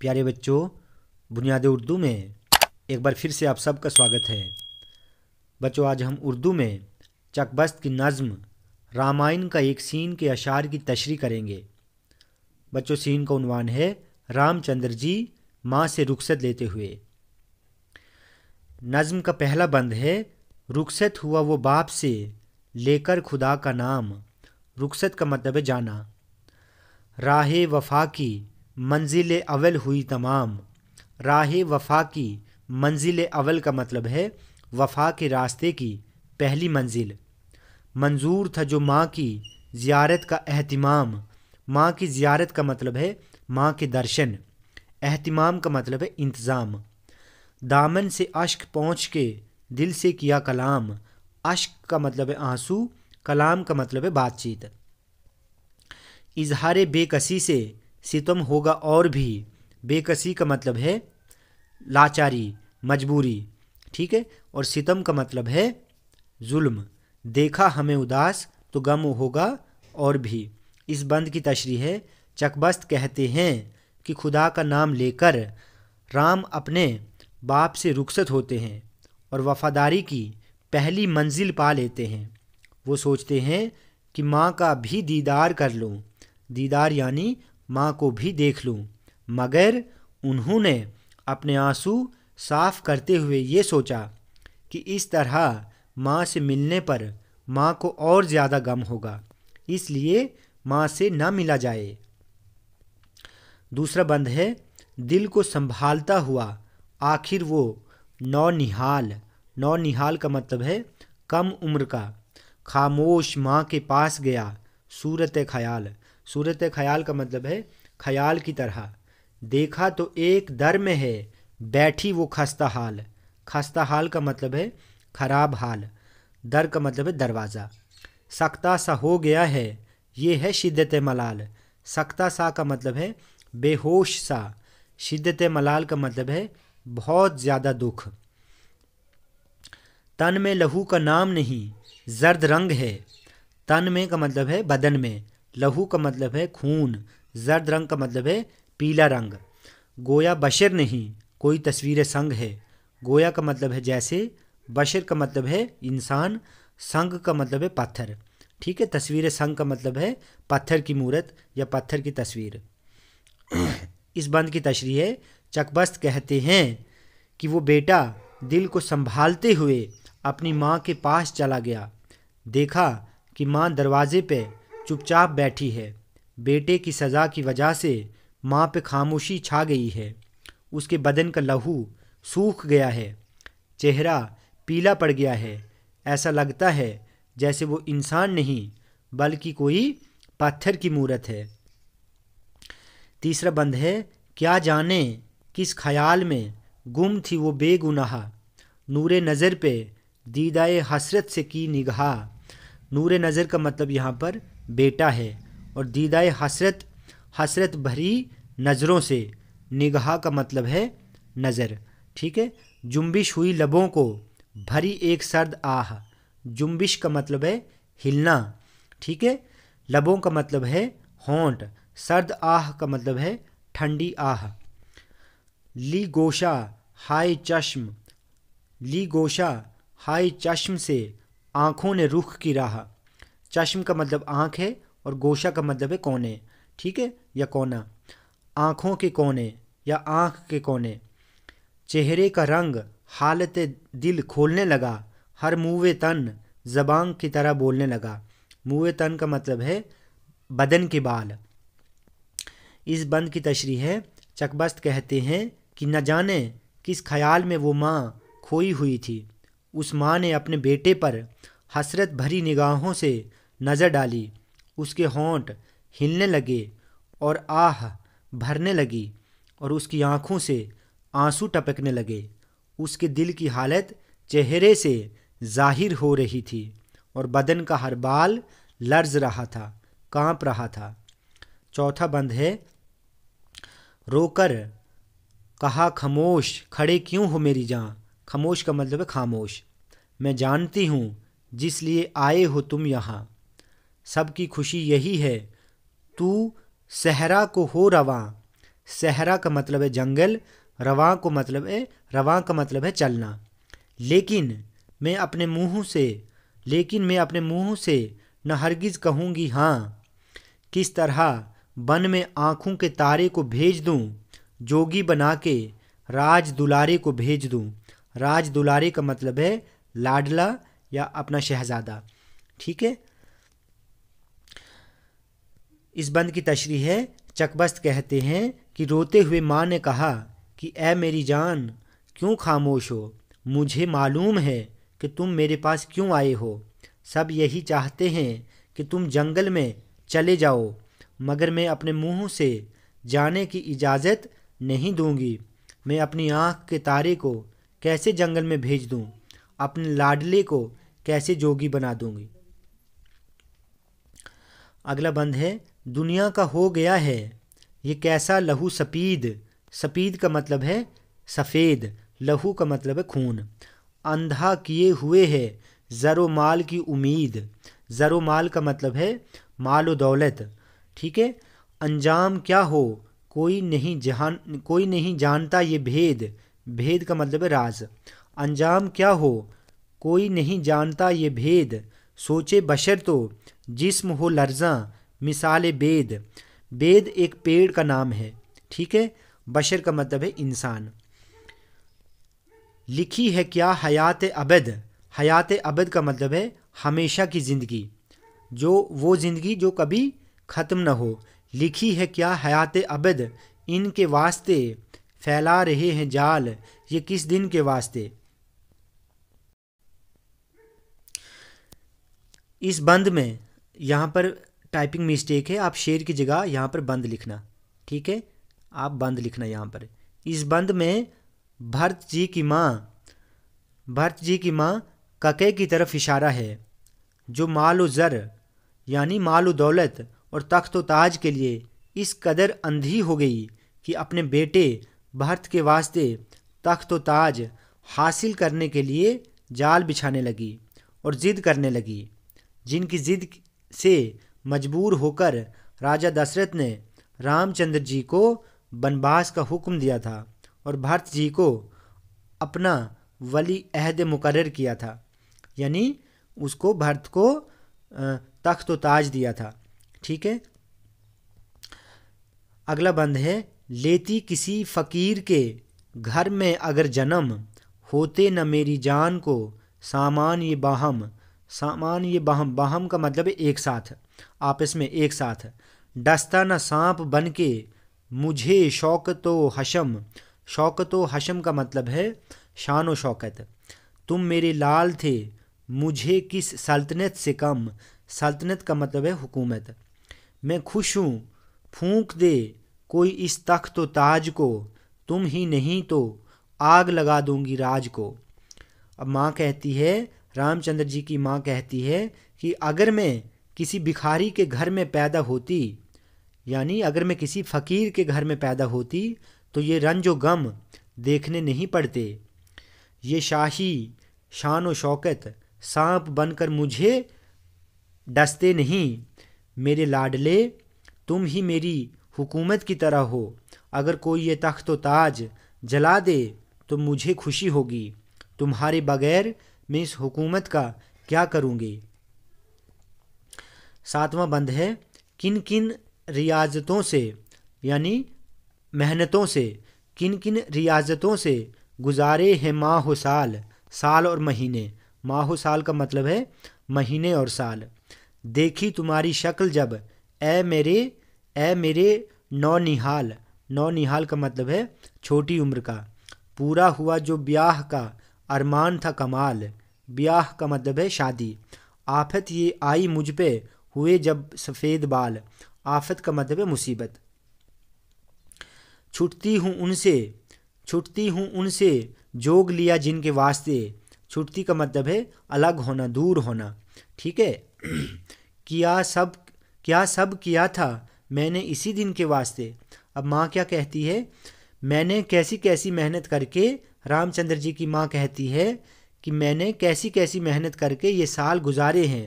प्यारे बच्चों, बुनियाद उर्दू में एक बार फिर से आप सबका स्वागत है। बच्चों, आज हम उर्दू में चकबस्त की नज़म रामायण का एक सीन के अशार की तशरीह करेंगे। बच्चों, सीन का उन्वान है रामचंद्र जी माँ से रुखसत लेते हुए। नज़म का पहला बंद है, रुखसत हुआ वो बाप से लेकर खुदा का नाम। रुखसत का मतलब है जाना। राहे वफा की मंजिल अवल हुई तमाम। राहे वफा की मंजिल अवल का मतलब है वफा के रास्ते की पहली मंजिल। मंजूर था जो माँ की ज़ियारत का एहतिमाम। माँ की ज़ियारत का मतलब है माँ के दर्शन। एहतिमाम का मतलब है इंतज़ाम। दामन से अश्क पहुँच के दिल से किया कलाम। अश्क का मतलब है आंसू, कलाम का मतलब है बातचीत। इजहारे बेकसी से सितम होगा और भी। बेकसी का मतलब है लाचारी, मजबूरी, ठीक है। और सितम का मतलब है जुल्म। देखा हमें उदास तो गम होगा और भी। इस बंद की तशरीह है, चकबस्त कहते हैं कि खुदा का नाम लेकर राम अपने बाप से रुखसत होते हैं और वफादारी की पहली मंजिल पा लेते हैं। वो सोचते हैं कि माँ का भी दीदार कर लूँ, दीदार यानी माँ को भी देख लूँ, मगर उन्होंने अपने आंसू साफ़ करते हुए ये सोचा कि इस तरह माँ से मिलने पर माँ को और ज़्यादा गम होगा, इसलिए माँ से ना मिला जाए। दूसरा बंद है, दिल को संभालता हुआ आखिर वो नौनिहाल। नौनिहाल का मतलब है कम उम्र का। खामोश माँ के पास गया सूरत ख्याल। सूरत ख्याल का मतलब है ख्याल की तरह। देखा तो एक दर में है बैठी वो खस्ता हाल। खस्ता हाल का मतलब है खराब हाल। दर का मतलब है दरवाज़ा। सख्ता सा हो गया है ये है शिद्दत मलाल। सख्ता सा का मतलब है बेहोश सा। शिद्दत मलाल का मतलब है बहुत ज़्यादा दुख। तन में लहू का नाम नहीं जर्द रंग है। तन में का मतलब है बदन में, लहू का मतलब है खून, जर्द रंग का मतलब है पीला रंग। गोया बशर नहीं कोई तस्वीर संग है। गोया का मतलब है जैसे, बशर का मतलब है इंसान, संग का मतलब है पत्थर, ठीक है। तस्वीर संग का मतलब है पत्थर की मूरत या पत्थर की तस्वीर। इस बंद की तशरीह है, चकबस्त कहते हैं कि वो बेटा दिल को संभालते हुए अपनी माँ के पास चला गया। देखा कि माँ दरवाजे पे चुपचाप बैठी है। बेटे की सज़ा की वजह से माँ पे खामोशी छा गई है। उसके बदन का लहू सूख गया है, चेहरा पीला पड़ गया है। ऐसा लगता है जैसे वो इंसान नहीं बल्कि कोई पत्थर की मूरत है। तीसरा बंद है, क्या जाने किस ख्याल में गुम थी वो बेगुनाह। नूरे नज़र पे दीदाए हसरत से की निगाह। नूरे नज़र का मतलब यहाँ पर बेटा है और दीदाए हसरत, हसरत भरी नज़रों से। निगाह का मतलब है नज़र, ठीक है। जुम्बिश हुई लबों को भरी एक सर्द आह। जुम्बिश का मतलब है हिलना, ठीक है। लबों का मतलब है होंठ, सर्द आह का मतलब है ठंडी आह। ली गोशा हाय चश्म। ली गोशा हाय चश्म से आँखों ने रुख की राह। चश्म का मतलब आँख है और गोशा का मतलब है कोने, ठीक है, या कोना। आँखों के कोने या आँख के कोने। चेहरे का रंग हालत दिल खोलने लगा। हर मुँह तन ज़बान की तरह बोलने लगा। मुँह तन का मतलब है बदन के बाल। इस बंद की तशरीह है, चकबस्त कहते हैं कि न जाने किस ख्याल में वो माँ खोई हुई थी। उस माँ ने अपने बेटे पर हसरत भरी निगाहों से नज़र डाली। उसके होंठ हिलने लगे और आह भरने लगी और उसकी आँखों से आंसू टपकने लगे। उसके दिल की हालत चेहरे से जाहिर हो रही थी और बदन का हर बाल लर्ज रहा था, काँप रहा था। चौथा बंद है, रोकर कहा खामोश खड़े क्यों हो मेरी जान। खामोश का मतलब है खामोश। मैं जानती हूँ जिस लिए आए हो तुम यहाँ। सबकी खुशी यही है तू सहरा को हो रवां। सहरा का मतलब है जंगल, रवा का मतलब है चलना। लेकिन मैं अपने मुँह से न हरगिज़ कहूँगी हाँ। किस तरह वन में आँखों के तारे को भेज दूँ, जोगी बना के राज दुलारे को भेज दूँ। राज दुलारे का मतलब है लाडला या अपना शहजादा। ठीक है, इस बंद की तशरीह है। चकबस्त कहते हैं कि रोते हुए माँ ने कहा कि ऐ मेरी जान क्यों खामोश हो, मुझे मालूम है कि तुम मेरे पास क्यों आए हो। सब यही चाहते हैं कि तुम जंगल में चले जाओ, मगर मैं अपने मुँह से जाने की इजाज़त नहीं दूंगी। मैं अपनी आँख के तारे को कैसे जंगल में भेज दूं, अपने लाडले को कैसे जोगी बना दूंगी। अगला बंद है, दुनिया का हो गया है ये कैसा लहू सफ़ीद। सफ़ीद का मतलब है सफ़ेद, लहू का मतलब है खून। अंधा किए हुए है ज़रो माल की उम्मीद। ज़रो माल का मतलब है माल व दौलत। ठीक है, अंजाम क्या हो कोई नहीं जानता ये भेद। भेद का मतलब है राज। अंजाम क्या हो कोई नहीं जानता ये भेद, सोचे बशर तो जिस्म हो लर्जा मिसाले बेद। बेद एक पेड़ का नाम है। ठीक है, बशर का मतलब है इंसान। लिखी है क्या हयात अबद। हयात अबद का मतलब है हमेशा की ज़िंदगी, जो वो ज़िंदगी जो कभी ख़त्म न हो। लिखी है क्या हयात अबद, इनके वास्ते फैला रहे हैं जाल, ये किस दिन के वास्ते। इस बंद में यहाँ पर टाइपिंग मिस्टेक है, आप शेर की जगह यहाँ पर बंद लिखना। ठीक है, आप बंद लिखना यहाँ पर। इस बंद में भरत जी की माँ कके की तरफ इशारा है, जो माल व ज़र यानी माल व दौलत और तख्त व ताज के लिए इस कदर अंधी हो गई कि अपने बेटे भरत के वास्ते तख्त व ताज हासिल करने के लिए जाल बिछाने लगी और ज़िद करने लगी, जिनकी ज़िद से मजबूर होकर राजा दशरथ ने रामचंद्र जी को बनवास का हुक्म दिया था और भरत जी को अपना वली अहद मुकर्रर किया था, यानी उसको भरत को तख्त व ताज दिया था। ठीक है, अगला बंद है, लेती किसी फ़कीर के घर में अगर जन्म, होते न मेरी जान को सामान ये बाहम। सामान ये बाहम, बाहम का मतलब है एक साथ, आपस में एक साथ। डसता न सांप बन के मुझे शौकत व हशम। शौकत व हशम का मतलब है शान व शौकत। तुम मेरे लाल थे मुझे किस सल्तनत से कम। सल्तनत का मतलब है हुकूमत। मैं खुश हूँ फूंक दे कोई इस तख्त व ताज को, तुम ही नहीं तो आग लगा दूंगी राज को। अब माँ कहती है, रामचंद्र जी की माँ कहती है कि अगर मैं किसी भिखारी के घर में पैदा होती, यानी अगर मैं किसी फ़कीर के घर में पैदा होती तो ये रंजो गम देखने नहीं पड़ते। ये शाही शान व शौकत सांप बनकर मुझे डसते नहीं। मेरे लाडले तुम ही मेरी हुकूमत की तरह हो, अगर कोई ये तख्त व ताज जला दे तो मुझे खुशी होगी। तुम्हारे बगैर मैं इस हुकूमत का क्या करूँगी। सातवां बंद है, किन किन रियाजतों से यानी मेहनतों से। किन किन रियाजतों से गुजारे हैं माह साल। साल और महीने, माह साल का मतलब है महीने और साल। देखी तुम्हारी शक्ल जब ऐ मेरे नौनिहाल। नौनिहाल का मतलब है छोटी उम्र का। पूरा हुआ जो ब्याह का अरमान था कमाल। ब्याह का मतलब है शादी। आफत ये आई मुझ पे हुए जब सफ़ेद बाल। आफत का मतलब है मुसीबत। छुटती हूँ उनसे जोग लिया जिनके वास्ते। छुटती का मतलब है अलग होना, दूर होना। ठीक है, क्या सब किया था मैंने इसी दिन के वास्ते। अब माँ क्या कहती है, मैंने कैसी कैसी मेहनत करके, रामचंद्र जी की माँ कहती है कि मैंने कैसी कैसी मेहनत करके ये साल गुजारे हैं।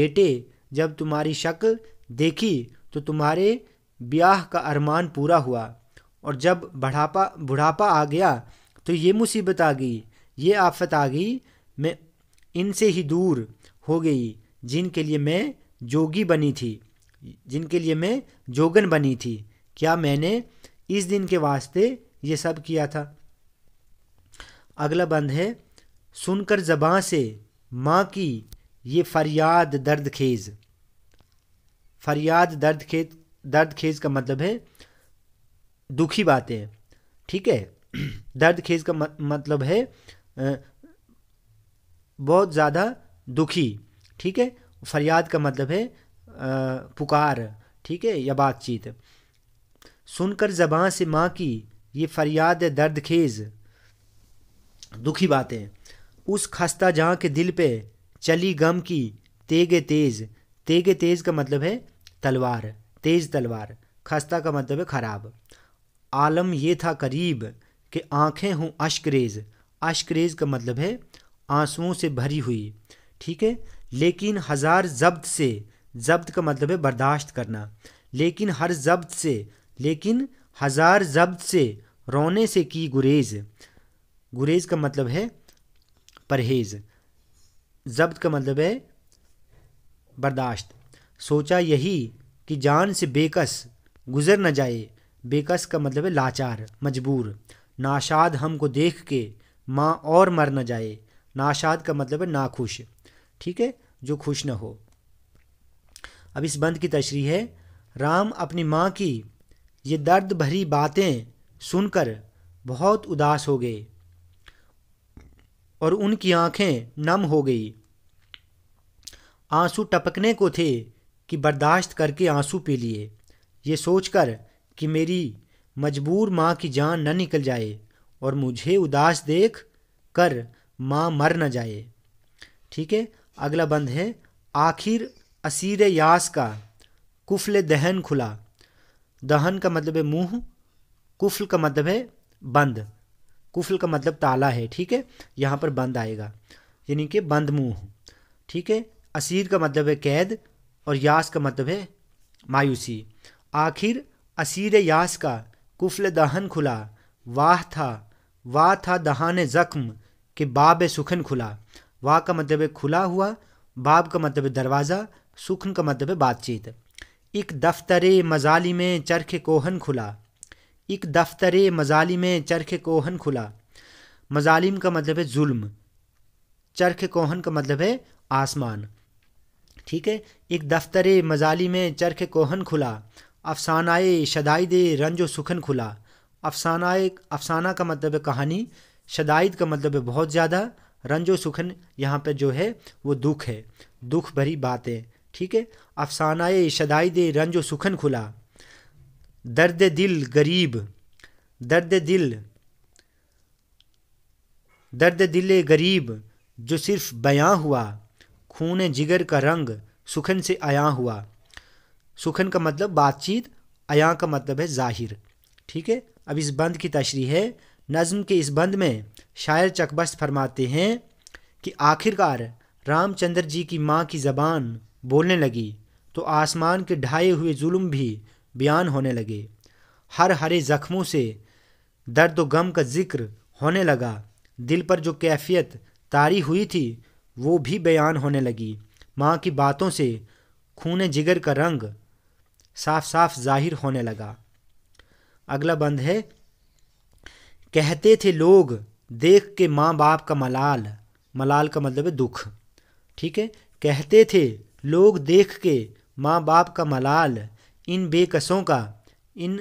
बेटे जब तुम्हारी शक्ल देखी तो तुम्हारे ब्याह का अरमान पूरा हुआ और जब बुढ़ापा आ गया तो ये मुसीबत आ गई, ये आफत आ गई, मैं इनसे ही दूर हो गई जिनके लिए मैं जोगी बनी थी, जिनके लिए मैं जोगन बनी थी। क्या मैंने इस दिन के वास्ते ये सब किया था? अगला बंद है, सुनकर ज़बां से माँ की ये फरियाद दर्द खेज का मतलब है दुखी बातें, ठीक है। दर्द खेज का मतलब है बहुत ज़्यादा दुखी, ठीक है। फरियाद का मतलब है पुकार, ठीक है, या बातचीत। सुनकर ज़बां से माँ की ये फरियाद दर्द खेज दुखी बातें। उस खस्ता जहाँ के दिल पे चली गम की तेगे तेज का मतलब है तलवार, तेज तलवार। खस्ता का मतलब है खराब। आलम ये था करीब कि आंखें हों अश्करेज, अश्करेज का मतलब है आंसुओं से भरी हुई, ठीक है। लेकिन हज़ार जब्त से, जब्त का मतलब है बर्दाश्त करना, लेकिन हर जब्त से, लेकिन हज़ार जब्त से रोने से की गुरेज, गुरेज का मतलब है परहेज़, जब्त का मतलब है बर्दाश्त। सोचा यही कि जान से बेकस गुज़र न जाए, बेकस का मतलब है लाचार, मजबूर। नाशाद हमको देख के माँ और मर न जाए, नाशाद का मतलब है नाखुश, ठीक है, जो खुश न हो। अब इस बंद की तशरीह है, राम अपनी माँ की ये दर्द भरी बातें सुनकर बहुत उदास हो गए और उनकी आंखें नम हो गई। आंसू टपकने को थे कि बर्दाश्त करके आंसू पी लिए, ये सोचकर कि मेरी मजबूर माँ की जान न निकल जाए और मुझे उदास देख कर माँ मर न जाए, ठीक है। अगला बंद है, आखिर असीर यास का कुफल दहन खुला। दहन का मतलब है मुँह, कुफल का मतलब है बंद, कुफल का मतलब ताला है, ठीक है, यहाँ पर बंद आएगा, यानी कि बंद मुँह, ठीक है। असीर का मतलब है कैद और यास का मतलब है मायूसी। आखिर असीर यास का कुफल दहन खुला, वाह था दहाने ज़ख्म कि बाब सुखन खुला। वाह का मतलब है खुला हुआ, बाब का मतलब है दरवाज़ा, सुखन का मतलब है बातचीत। एक दफ्तरे मजाली में चरखे कोहन खुला, एक दफ्तरे मजाली में चरखे कोहन खुला। मजालिम का मतलब है जुल्म, चरखे कोहन का मतलब है आसमान, ठीक है। एक दफ्तरे मजाली में चरखे कोहन खुला। अफसानाए शदाइदे रंजो सुखन खुला। अफसाना का मतलब है कहानी, शदाइद का मतलब है बहुत ज़्यादा, रंजो सुखन यहाँ पे जो है वो दुख है, दुख भरी बातें, ठीक है। अफसानाए शदाइदे रंजो सुखन खुला। दर्द दिल गरीब जो सिर्फ बयां हुआ। खून जिगर का रंग सुखन से आया हुआ। सुखन का मतलब बातचीत, आया का मतलब है जाहिर, ठीक है। अब इस बंद की तशरीह है। नज़म के इस बंद में शायर चकबस्त फरमाते हैं कि आखिरकार रामचंद्र जी की माँ की ज़बान बोलने लगी तो आसमान के ढाए हुए जुल्म भी बयान होने लगे। हर हरे ज़ख्मों से दर्द व गम का जिक्र होने लगा। दिल पर जो कैफियत तारी हुई थी वो भी बयान होने लगी। माँ की बातों से खून जिगर का रंग साफ साफ जाहिर होने लगा। अगला बंद है, कहते थे लोग देख के माँ बाप का मलाल। मलाल का मतलब है दुख, ठीक है। कहते थे लोग देख के माँ बाप का मलाल। इन बेकसों का, इन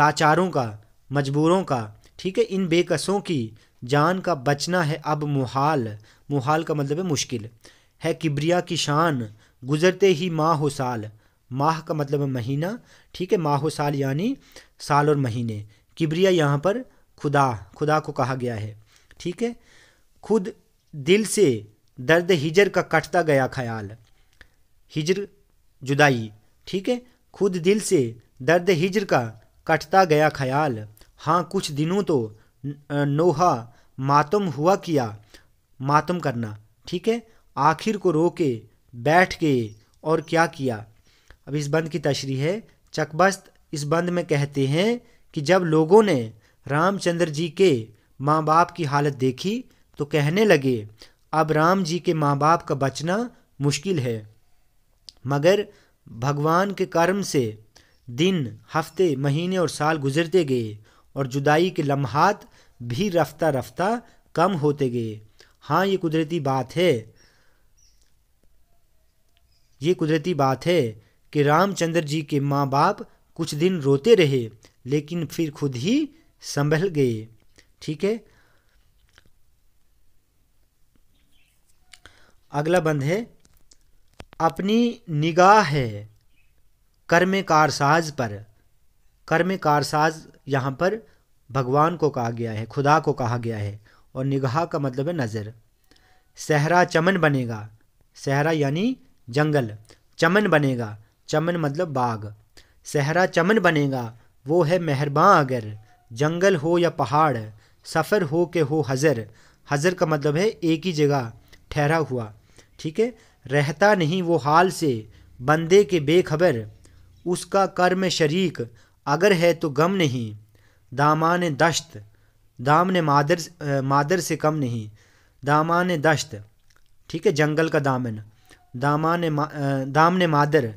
लाचारों का, मजबूरों का, ठीक है। इन बेकसों की जान का बचना है अब मुहाल। मुहाल का मतलब है मुश्किल है। किब्रिया की शान गुजरते ही माह हो साल। माह का मतलब है महीना, ठीक है। माह हो साल यानी साल और महीने। किब्रिया यहाँ पर खुदा को कहा गया है, ठीक है। खुद दिल से दर्द हिजर का कटता गया ख्याल। हिजर जुदाई, ठीक है। खुद दिल से दर्द हिजर का कटता गया ख्याल। हाँ कुछ दिनों तो नोहा मातम हुआ किया। मातम करना, ठीक है। आखिर को रो के बैठ के और क्या किया। अब इस बंद की तशरीह है। चकबस्त इस बंद में कहते हैं कि जब लोगों ने रामचंद्र जी के माँ बाप की हालत देखी तो कहने लगे अब राम जी के माँ बाप का बचना मुश्किल है। मगर भगवान के कर्म से दिन, हफ्ते, महीने और साल गुजरते गए और जुदाई के लम्हात भी रफ्ता रफ्ता कम होते गए। हाँ, ये कुदरती बात है, ये कुदरती बात है कि रामचंद्र जी के माँ बाप कुछ दिन रोते रहे लेकिन फिर खुद ही संभल गए। ठीक है, अगला बंद है अपनी निगाह है कर्मे कारसाज पर। कर्मे कारसाज यहाँ पर भगवान को कहा गया है, खुदा को कहा गया है, और निगाह का मतलब है नज़र। सहरा चमन बनेगा, सहरा यानी जंगल, चमन बनेगा, चमन मतलब बाग, सहरा चमन बनेगा वो है मेहरबान। अगर जंगल हो या पहाड़, सफ़र हो के हो हज़र, हज़र का मतलब है एक ही जगह ठहरा हुआ। ठीक है, रहता नहीं वो हाल से बंदे के बेखबर, उसका कर्म शरीक अगर है तो गम नहीं। दामाने दश्त, दामने मादर, मादर से कम नहीं, दामाने दश्त। ठीक है, जंगल का दामन, दामाने दामने मादर,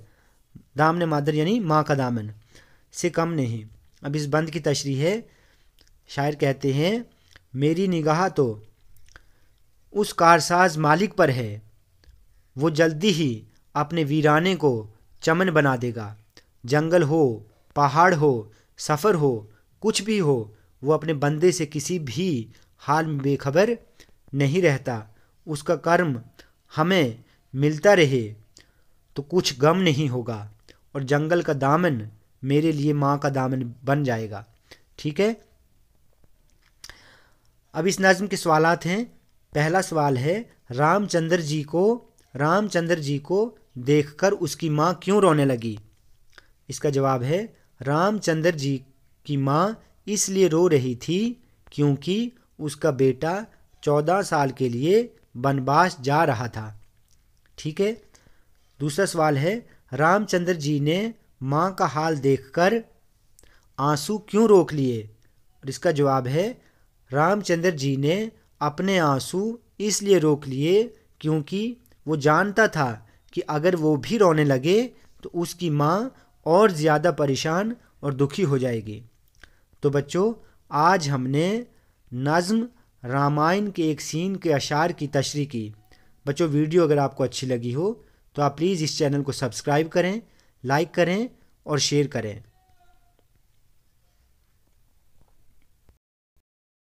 दामने मादर यानी माँ का दामन से कम नहीं। अब इस बंद की तशरीह है, शायर कहते हैं मेरी निगाह तो उस कारसाज मालिक पर है, वो जल्दी ही अपने वीराने को चमन बना देगा। जंगल हो, पहाड़ हो, सफ़र हो, कुछ भी हो, वो अपने बंदे से किसी भी हाल में बेखबर नहीं रहता। उसका कर्म हमें मिलता रहे तो कुछ गम नहीं होगा, और जंगल का दामन मेरे लिए माँ का दामन बन जाएगा। ठीक है, अब इस नज़्म के सवालात हैं। पहला सवाल है रामचंद्र जी को देखकर उसकी माँ क्यों रोने लगी? इसका जवाब है रामचंद्र जी की माँ इसलिए रो रही थी क्योंकि उसका बेटा 14 साल के लिए वनवास जा रहा था। ठीक है, दूसरा सवाल है रामचंद्र जी ने माँ का हाल देखकर आंसू क्यों रोक लिए? और इसका जवाब है रामचंद्र जी ने अपने आंसू इसलिए रोक लिए क्योंकि वो जानता था कि अगर वो भी रोने लगे तो उसकी माँ और ज़्यादा परेशान और दुखी हो जाएगी। तो बच्चों, आज हमने नज़्म रामायण के एक सीन के अशार की तशरीह की। बच्चों, वीडियो अगर आपको अच्छी लगी हो तो आप प्लीज़ इस चैनल को सब्सक्राइब करें, लाइक करें और शेयर करें।